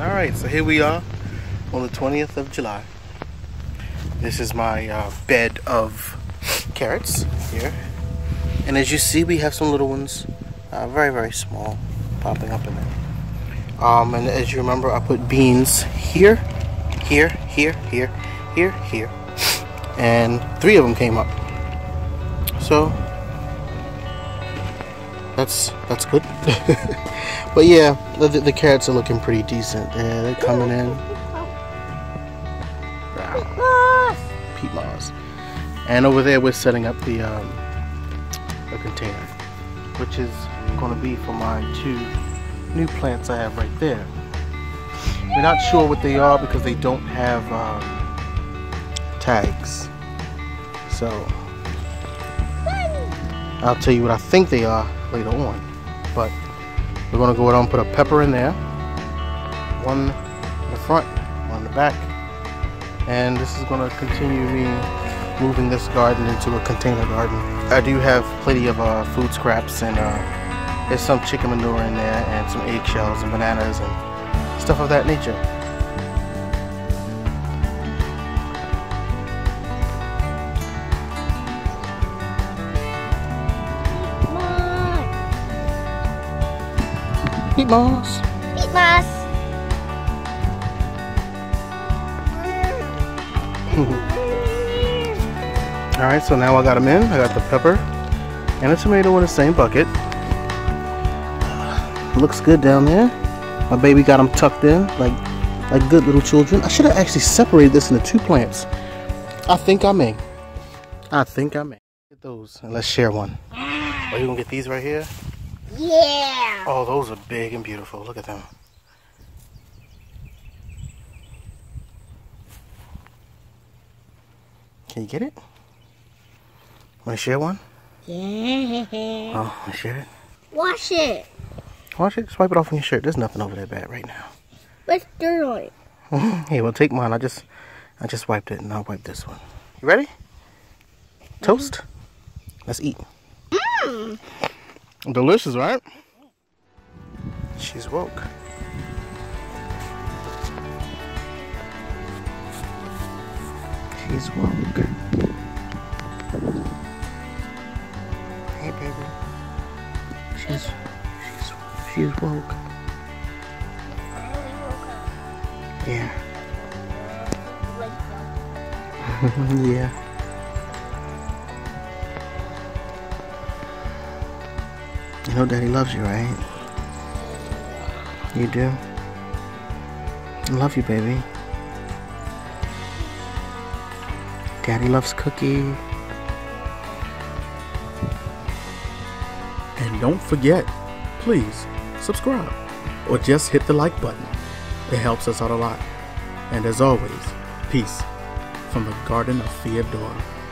Alright, so here we are on the 20th of July. This is my bed of carrots here. And as you see, we have some little ones, very, very small, popping up in there. And as you remember, I put beans here, here, here, here, here, here. And three of them came up. So that's good. But yeah, the carrots are looking pretty decent. Yeah, they're coming in. Wow. Peat moss. And over there we're setting up the container, which is going to be for my two new plants I have right there. We're not sure what they are because they don't have tags. So I'll tell you what I think they are later on, but we're going to go ahead and put a pepper in there, one in the front, one in the back, and this is going to continue me moving this garden into a container garden. I do have plenty of food scraps, and there's some chicken manure in there and some eggshells and bananas and stuff of that nature. Peat moss. Peat moss. Alright, so now I got them in. I got the pepper and the tomato in the same bucket. Looks good down there. My baby got them tucked in like good little children. I should have actually separated this into two plants. I think I may. Get those and let's share one. Are you going to get these right here? Yeah! Oh, those are big and beautiful. Look at them. Can you get it? Want to share one? Yeah. Oh, want to share it? Wash it. Wash it? Swipe it off on your shirt. There's nothing over there bad right now. Let's do it. Hey, well, take mine. I just wiped it, and I'll wipe this one. You ready? Toast? Let's eat. Mmm! Delicious, right? She's woke. Hey, baby. She's woke. Yeah. Yeah. You know Daddy loves you, right? You do? I love you, baby. Daddy loves Cookie. And don't forget, please subscribe or just hit the like button. It helps us out a lot. And as always, peace from the Garden of Feodora.